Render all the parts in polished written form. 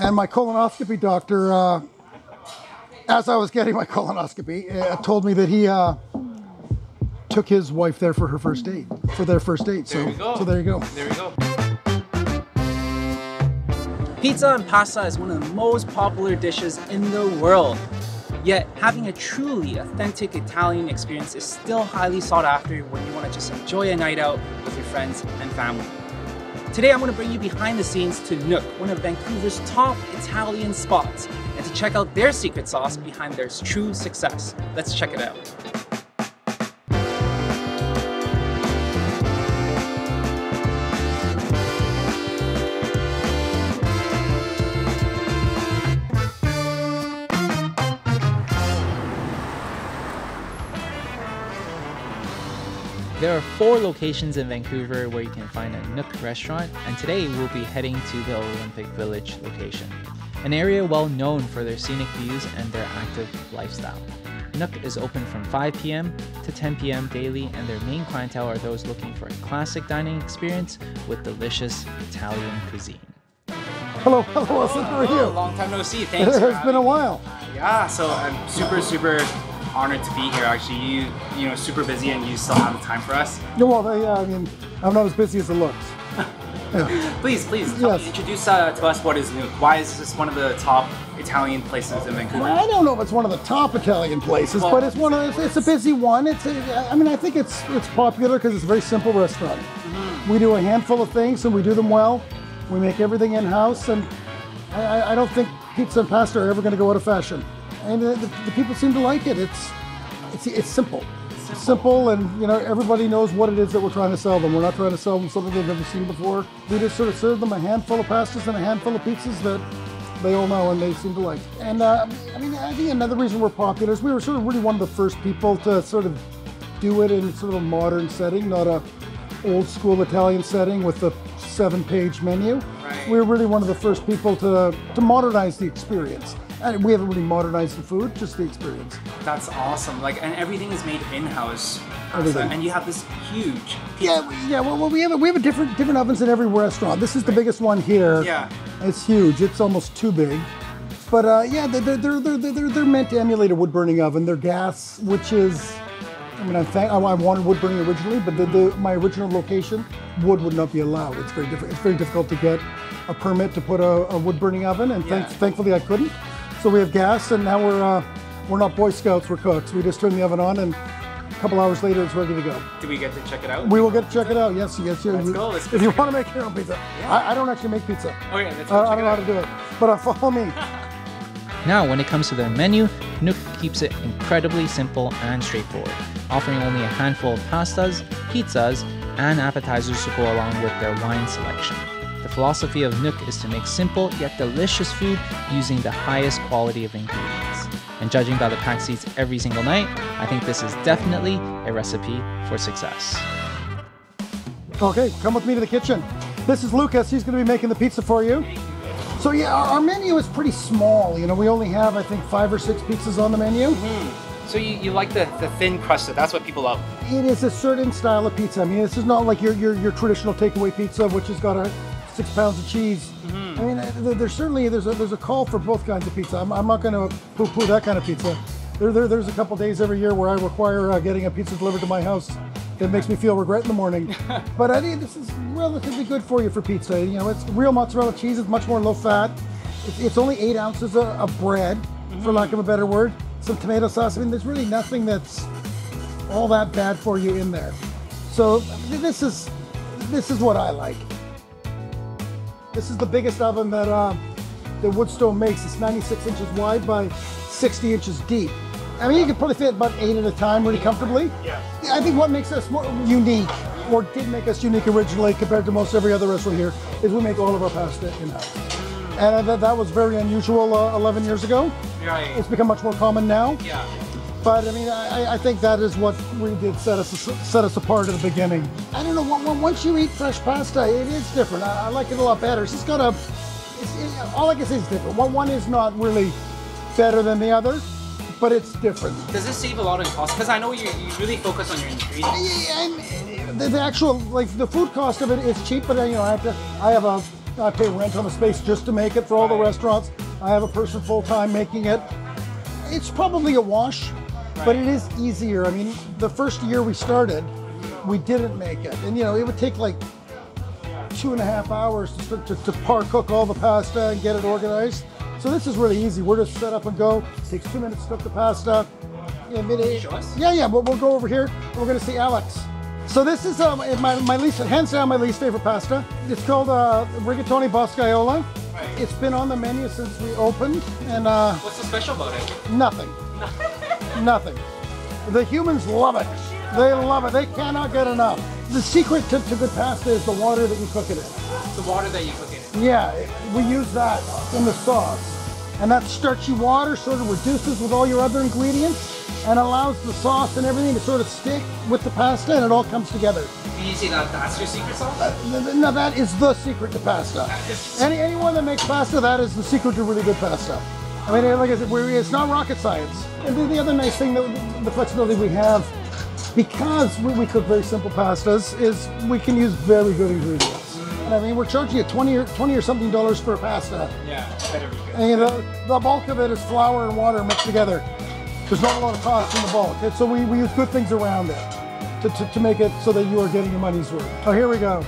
And my colonoscopy doctor, as I was getting my colonoscopy, told me that he took his wife there for her first date, for their first date. So there you go. There you go. Pizza and pasta is one of the most popular dishes in the world. Yet, having a truly authentic Italian experience is still highly sought after when you want to just enjoy a night out with your friends and family. Today, I'm going to bring you behind the scenes to Nook, one of Vancouver's top Italian spots, and to check out their secret sauce behind their true success. Let's check it out. There are 4 locations in Vancouver where you can find a Nook restaurant, and today we'll be heading to the Olympic Village location, an area well known for their scenic views and their active lifestyle. Nook is open from 5 p.m. to 10 p.m. daily, and their main clientele are those looking for a classic dining experience with delicious Italian cuisine. Hello, hello, Austin, how are you? Long time no see, thanks. It's been a while. Yeah, so I'm super honored to be here. Actually, you know, super busy, and you still have the time for us. Yeah, well, yeah, I mean, I'm not as busy as it looks. Yeah. Please, yes. Introduce to us what is Nook. Why is this one of the top Italian places in Vancouver? Well, I don't know if it's one of the top Italian places, well, but it's one of it's a busy one. I mean, I think it's popular because it's a very simple restaurant. Mm-hmm. We do a handful of things, and we do them well. We make everything in house, and I don't think pizza and pasta are ever going to go out of fashion. And the people seem to like it. It's simple. Simple, and you know, everybody knows what it is that we're trying to sell them. We're not trying to sell them something they've never seen before. We just sort of serve them a handful of pastas and a handful of pizzas that they all know and they seem to like. And I mean, I think another reason we're popular is we were sort of really one of the first people to sort of do it in sort of a modern setting, not a old school Italian setting with the 7-page menu. Right. We were really one of the first people to modernize the experience. And we haven't really modernized the food, just the experience. That's awesome. Like, and everything is made in-house. Everything. And you have this huge pizza. Yeah. Well, we have a different ovens in every restaurant. This is the biggest one here. Yeah. It's huge. It's almost too big. But yeah, they're meant to emulate a wood burning oven. They're gas, which is, I mean, I wanted wood burning originally, but my original location, wood would not be allowed. It's very different. It's very difficult to get a permit to put a wood burning oven, and yeah. Thankfully I couldn't. So we have gas, and now we're not Boy Scouts, we're cooks. We just turn the oven on, and a couple hours later, it's ready to go. Do we get to check it out? We will get to check it out, yes. Let's go, let's If you want to make your own pizza. Yeah. I don't actually make pizza. Oh yeah, let's go check it out. I don't know how to do it, but follow me. Now, when it comes to their menu, Nook keeps it incredibly simple and straightforward, offering only a handful of pastas, pizzas, and appetizers to go along with their wine selection. The philosophy of Nook is to make simple yet delicious food using the highest quality of ingredients. And judging by the packed seats every single night, I think this is definitely a recipe for success. Okay, come with me to the kitchen. This is Lucas, he's going to be making the pizza for you. So yeah, our menu is pretty small, you know, we only have I think 5 or 6 pizzas on the menu. Mm-hmm. So you like the thin crust, that's what people love. It is a certain style of pizza. I mean, this is not like your traditional takeaway pizza, which has got a 6 pounds of cheese. Mm-hmm. I mean, there's a call for both kinds of pizza. I'm not going to poo-poo that kind of pizza. There's a couple days every year where I require getting a pizza delivered to my house. That makes me feel regret in the morning. But I think this is relatively good for you for pizza. You know, it's real mozzarella cheese. It's much more low fat. It's only 8 ounces of bread, mm-hmm. for lack of a better word. Some tomato sauce. I mean, there's really nothing that's all that bad for you in there. So this is what I like. This is the biggest oven that Woodstone makes. It's 96 inches wide by 60 inches deep. I mean, you could probably fit about 8 at a time really comfortably. Yeah. I think what makes us more unique, or did make us unique originally compared to most every other restaurant here, is we make all of our pasta in-house. And that was very unusual 11 years ago. Right. It's become much more common now. Yeah. But I mean, I think that is what really did set us apart at the beginning. I don't know. Once you eat fresh pasta, it is different. I like it a lot better. It's just got all I can say is different. One is not really better than the other, but it's different. Does this save a lot in cost? Because I know you really focus on your ingredients. Yeah, the actual food cost of it is cheap, but you know, I have a I pay rent on the space just to make it for all the restaurants. I have a person full-time making it. It's probably a wash, but it is easier. I mean, the first year we started, we didn't make it. And you know, it would take like 2.5 hours to par cook all the pasta and get it organized. So this is really easy. We're just set up and go. It takes 2 minutes to cook the pasta. Yeah, yeah, but we'll go over here and we're gonna see Alex. So this is my least, hands down, my least favorite pasta. It's called Rigatoni Boscaiola. Right. It's been on the menu since we opened, and what's so special about it? Nothing. Nothing. The humans love it. They love it. They cannot get enough. The secret to good pasta is the water that you cook it in. The water that you cook it in. Yeah, we use that in the sauce. And that starchy water sort of reduces with all your other ingredients and allows the sauce and everything to sort of stick with the pasta, and it all comes together. Can you say that that's your secret sauce? No, that is the secret to pasta. Anyone that makes pasta, that is the secret to really good pasta. I mean, like I said, it's not rocket science. And the other nice thing, the flexibility we have, because we cook very simple pastas, is we can use very good ingredients. I mean, we're charging you $20 or something for a pasta. Yeah, better be good. And you know, the bulk of it is flour and water mixed together. There's not a lot of cost in the bulk. And so we use good things around it to make it so that you are getting your money's worth. Oh, here we go.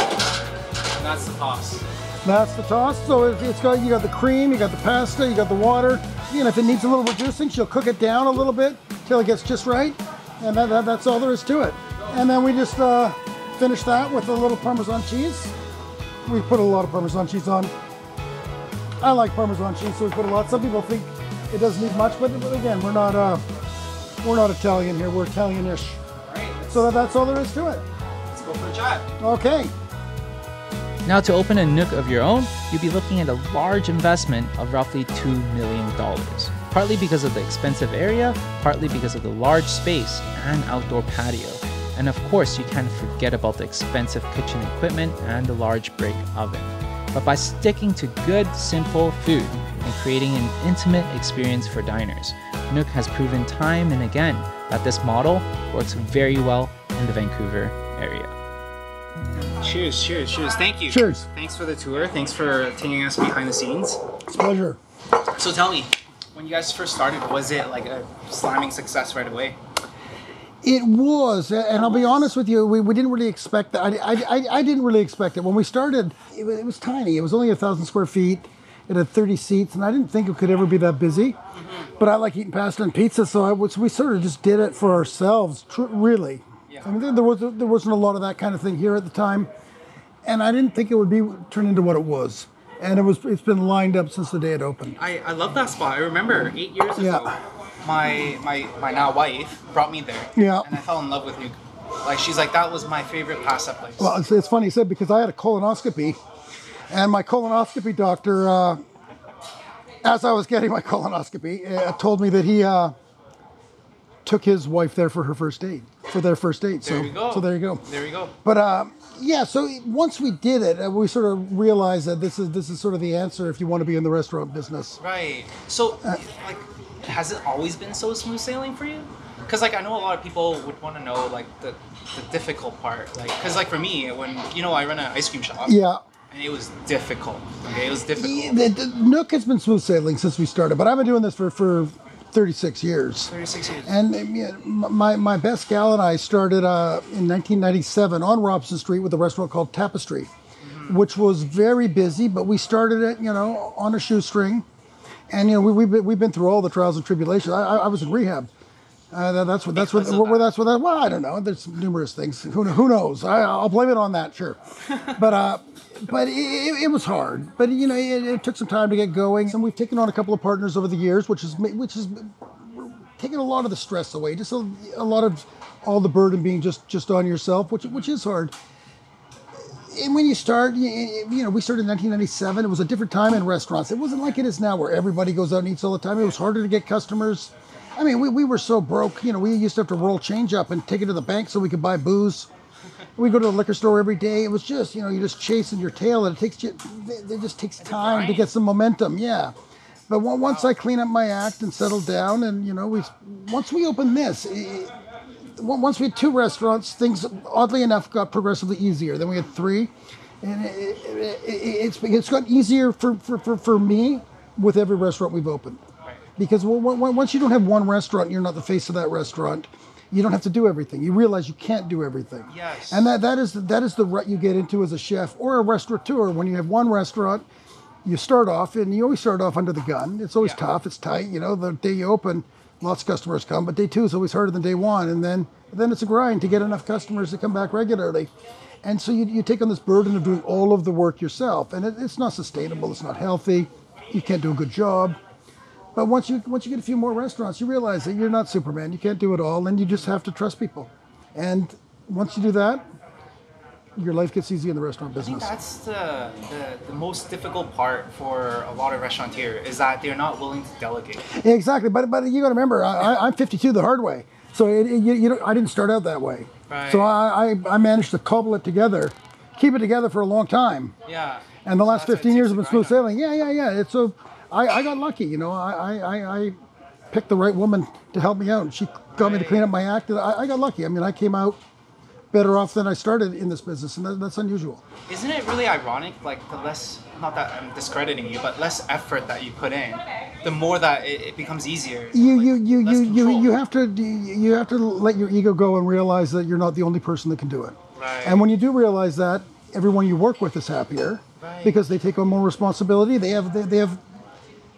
And that's the toss. That's the toss. So it's got, you got the cream, you got the pasta, you got the water. You know, if it needs a little reducing, she'll cook it down a little bit till it gets just right. And that's all there is to it. And then we just finish that with a little Parmesan cheese. We put a lot of Parmesan cheese on. I like Parmesan cheese, so we put a lot. Some people think it doesn't need much, but again, we're not Italian here. We're Italian-ish. All right, so that's all there is to it. Let's go for a drive. Okay. Now, to open a Nook of your own, you'd be looking at a large investment of roughly $2 million. Partly because of the expensive area, partly because of the large space and outdoor patio. And of course, you can't forget about the expensive kitchen equipment and the large brick oven. But by sticking to good, simple food, and creating an intimate experience for diners, Nook has proven time and again that this model works very well in the Vancouver area. Cheers, cheers, cheers. Thank you. Cheers. Thanks for the tour. Thanks for taking us behind the scenes. It's a pleasure. So tell me, when you guys first started, was it like a slamming success right away? It was, and I'll be honest with you, we didn't really expect that. I didn't really expect it. When we started, it was tiny. It was only 1,000 square feet. It had 30 seats, and I didn't think it could ever be that busy. But I like eating pasta and pizza, so we sort of just did it for ourselves, really. Yeah. I mean, there wasn't a lot of that kind of thing here at the time, and I didn't think it would turn into what it was. And it's been lined up since the day it opened. I love that spot. I remember 8 years ago, my now wife brought me there. Yeah. And I fell in love with Nook. Like, she's like, that was my favorite pasta place. Well, it's funny you said, because I had a colonoscopy. And my colonoscopy doctor, as I was getting my colonoscopy, told me that he took his wife there for her first date, for their first date. So there you go. There you go. But yeah, so once we did it, we sort of realized that this is sort of the answer if you want to be in the restaurant business. Right. So, like, has it always been so smooth sailing for you? Because, like, I know a lot of people would want to know, like, the difficult part, like, because, like, for me, when, you know, I run an ice cream shop. Yeah. And it was difficult. Okay, it was difficult. Yeah, the Nook has been smooth sailing since we started, but I've been doing this for 36 years. 36 years. And yeah, my best gal and I started in 1997 on Robson Street with a restaurant called Tapestry, which was very busy, but we started it, you know, on a shoestring. And, you know, we've been through all the trials and tribulations. I was in rehab. Well, I don't know. There's numerous things. Who knows? I'll blame it on that, sure. But it was hard. But you know, it took some time to get going, and we've taken on a couple of partners over the years, which is taking a lot of the stress away. Just a lot of all the burden being just on yourself, which is hard. And when you start, you know, we started in 1997. It was a different time in restaurants. It wasn't like it is now, where everybody goes out and eats all the time. It was harder to get customers. I mean, we were so broke, you know, we used to have to roll change up and take it to the bank so we could buy booze. We'd go to the liquor store every day. It was just, you know, you're just chasing your tail, and it just takes time to get some momentum, yeah. But once I clean up my act and settle down, and, you know, once we opened this, once we had 2 restaurants, things, oddly enough, got progressively easier. Then we had 3. And it's gotten easier for me with every restaurant we've opened. Right. Because once you don't have one restaurant, you're not the face of that restaurant. You don't have to do everything. You realize you can't do everything. Yes. And that is the rut you get into as a chef or a restaurateur. When you have one restaurant, you start off, and you always start off under the gun. It's always tough. It's tight. You know, the day you open, lots of customers come. But day two is always harder than day one. And then it's a grind to get enough customers to come back regularly. And so you take on this burden of doing all of the work yourself. And it's not sustainable. It's not healthy. You can't do a good job. But once you get a few more restaurants, you realize that you're not Superman. You can't do it all, and you just have to trust people. And once you do that, your life gets easy in the restaurant business. I think that's the most difficult part for a lot of restaurateurs, is that they're not willing to delegate. Yeah, exactly. But you got to remember, I'm 52 the hard way. So I didn't start out that way. Right. So I managed to cobble it together, keep it together for a long time. Yeah. And the last 15 years have been smooth sailing. Yeah. It's so I got lucky, you know. I picked the right woman to help me out, and she got me to clean up my act. I got lucky. I mean, I came out better off than I started in this business, and that's unusual. Isn't it really ironic? Like, the less, not that I'm discrediting you, but less effort that you put in, the more that it becomes easier. You have to let your ego go and realize that you're not the only person that can do it. Right. And when you do realize that, everyone you work with is happier because they take on more responsibility. They have.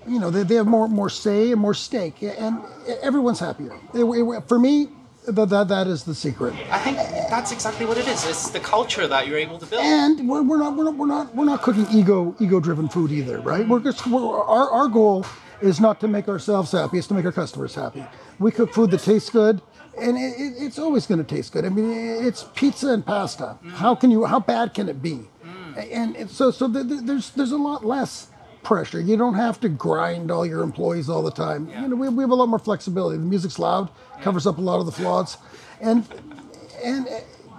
You know, they have more say and more stake, and everyone's happier. For me, that is the secret. I think that's exactly what it is. It's the culture that you're able to build. And we're not cooking ego-driven food either, right? Our goal is not to make ourselves happy; it's to make our customers happy. We cook food that tastes good, and it's always going to taste good. I mean, it's pizza and pasta. Mm. How bad can it be? Mm. And so there's a lot less pressure. You don't have to grind all your employees all the time. Yeah. You know, we have a lot more flexibility. The music's loud, covers up a lot of the flaws, and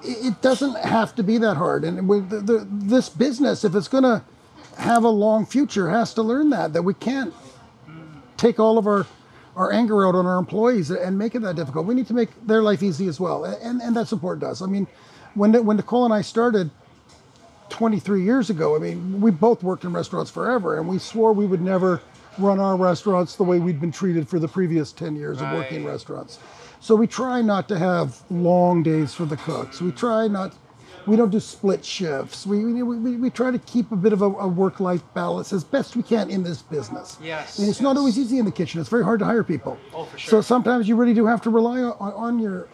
it doesn't have to be that hard. And this business, if it's going to have a long future, has to learn that we can't take all of our anger out on our employees and make it that difficult. We need to make their life easy as well, and that's important to us. I mean, when Nicole and I started 23 years ago, I mean, we both worked in restaurants forever, and we swore we would never run our restaurants the way we'd been treated for the previous 10 years of working in restaurants. So we try not to have long days for the cooks. We don't do split shifts. We try to keep a bit of a work-life balance as best we can in this business. Yes. And it's not always easy in the kitchen. It's very hard to hire people. Oh, for sure. So sometimes you really do have to rely on your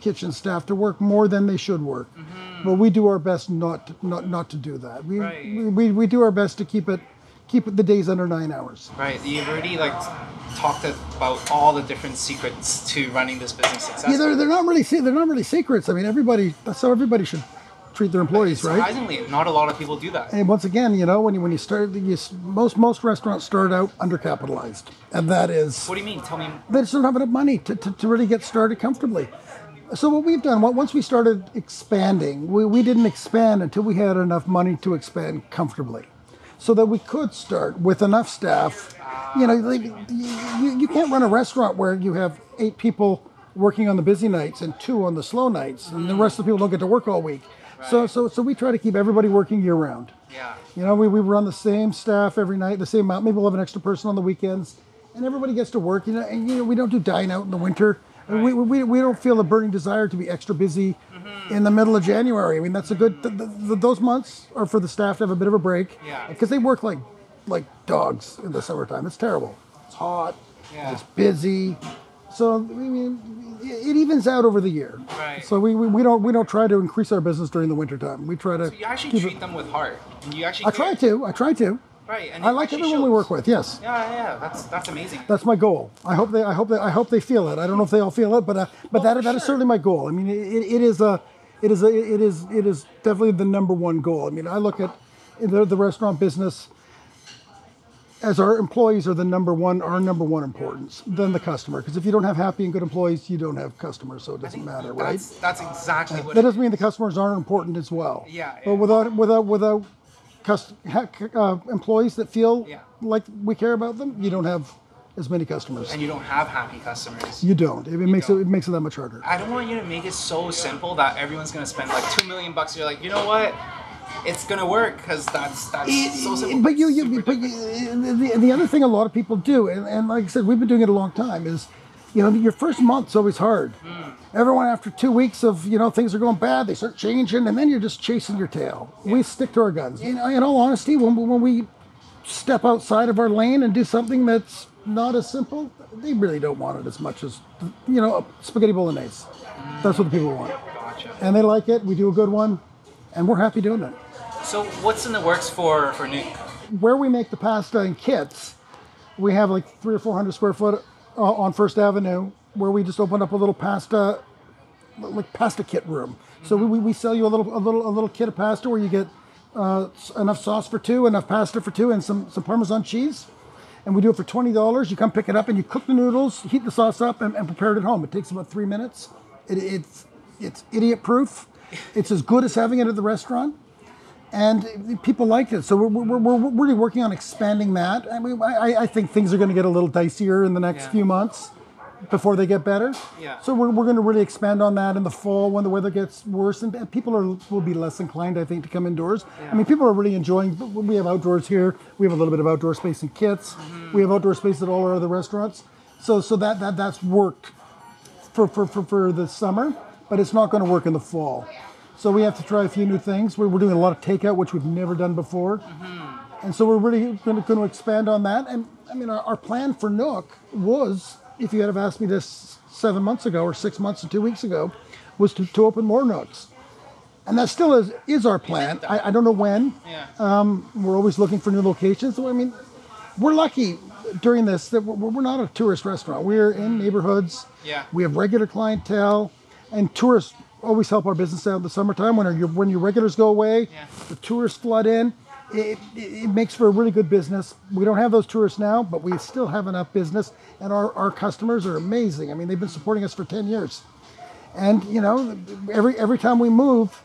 kitchen staff to work more than they should work. Mm-hmm. But we do our best not to do that. We do our best to keep the days under 9 hours. Right. You've already talked about all the different secrets to running this business successfully. Yeah, they're not really secrets. I mean, that's how everybody should treat their employees, surprisingly, right? Surprisingly, not a lot of people do that. And once again, you know, when you start, most restaurants start out undercapitalized, and that is. What do you mean? Tell me. They just don't have enough money to really get started comfortably. So what we've done, once we started expanding, we didn't expand until we had enough money to expand comfortably, so that we could start with enough staff. You know, you can't run a restaurant where you have 8 people working on the busy nights and 2 on the slow nights, and the rest of the people don't get to work all week. So we try to keep everybody working year round. Yeah. You know, we run the same staff every night, the same amount. Maybe we'll have an extra person on the weekends, and everybody gets to work. You know, and you know, we don't do dine out in the winter. Right. We don't feel a burning desire to be extra busy in the middle of January. I mean, that's a good. Those months are for the staff to have a bit of a break. Yeah. Because they work like dogs in the summertime. It's terrible. It's hot. Yeah. It's busy. So I mean, it evens out over the year. Right. So we don't try to increase our business during the winter time. We try to. So you actually treat them with heart. And you actually. I try to. Right. And I like everyone we work with. Yes. Yeah. That's amazing. That's my goal. I hope they feel it. I don't know if they all feel it, but that is certainly my goal. I mean, it is definitely the #1 goal. I mean, I look at the restaurant business as our employees are our number one importance, than the customer. Because if you don't have happy and good employees, you don't have customers, so it doesn't matter, right? That's exactly what it is. That doesn't mean the customers aren't important as well. Yeah. But without employees that feel like we care about them, you don't have as many customers. And you don't have happy customers. You don't. It makes it that much harder. I don't want you to make it so simple that everyone's going to spend like $2 million bucks. You're like, you know what? it's gonna work because that's so simple. But the other thing a lot of people do, and like I said, we've been doing it a long time, is your first month's always hard. Mm. Everyone, after 2 weeks of things are going bad, they start changing, and then you're just chasing your tail. Yeah. We stick to our guns. Yeah. In all honesty, when we step outside of our lane and do something that's not as simple, they really don't want it as much as spaghetti bolognese. Mm. That's what the people want. Gotcha. And they like it. We do a good one, and we're happy doing it. So what's in the works for Nook? Where we make the pasta in kits, we have like 300 or 400 square foot on First Avenue, where we just opened up a little pasta, like pasta kit room. Mm-hmm. So we sell you a little kit of pasta where you get enough sauce for two, enough pasta for two, and some Parmesan cheese. And we do it for $20. You come pick it up and you cook the noodles, heat the sauce up, and prepare it at home. It takes about 3 minutes. It's idiot proof. It's as good as having it at the restaurant, and people like it. So we're really working on expanding that. I mean, I think things are going to get a little dicier in the next few months before they get better. Yeah. So we're going to really expand on that in the fall when the weather gets worse, and people will be less inclined, I think, to come indoors. Yeah. I mean, people are really enjoying, we have outdoors here, we have a little bit of outdoor space in Kits, we have outdoor space at all our other restaurants. So that's worked for the summer, but it's not going to work in the fall. So we have to try a few new things. We're doing a lot of takeout, which we've never done before. And so we're really going to expand on that. And I mean, our plan for Nook was, if you had have asked me this 7 months ago or 6 months and 2 weeks ago, was to open more Nooks. And that still is our plan. I don't know when. Yeah. We're always looking for new locations. So, I mean, we're lucky during this that we're not a tourist restaurant. We're in neighborhoods. Yeah. We have regular clientele, and tourists always help our business out in the summertime when your regulars go away, the tourists flood in. It makes for a really good business. We don't have those tourists now, but we still have enough business, and our customers are amazing. I mean, they've been supporting us for 10 years. And every time we move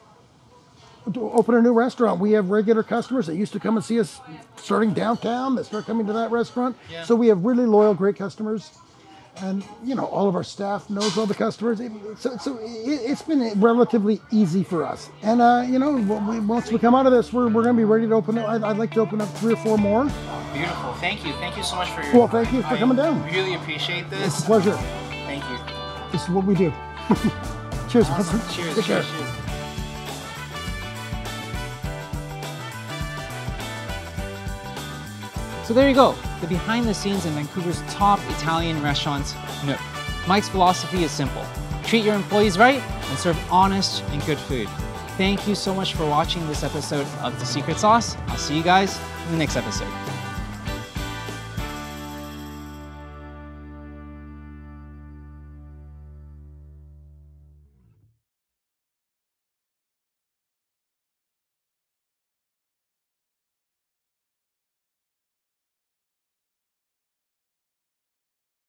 to open a new restaurant, we have regular customers that used to come and see us starting downtown, that start coming to that restaurant. Yeah. So we have really loyal, great customers. And all of our staff knows all the customers, so it's been relatively easy for us. And once we come out of this, we're going to be ready to open up. I'd like to open up 3 or 4 more. Beautiful. Thank you so much for your. Well, thank you for coming down. Really appreciate this. It's a pleasure. Thank you. This is what we do. Cheers. Awesome. Cheers. So there you go, the behind the scenes in Vancouver's top Italian restaurants, Nook. Mike's philosophy is simple: treat your employees right and serve honest and good food. Thank you so much for watching this episode of The Secret Sauce. I'll see you guys in the next episode.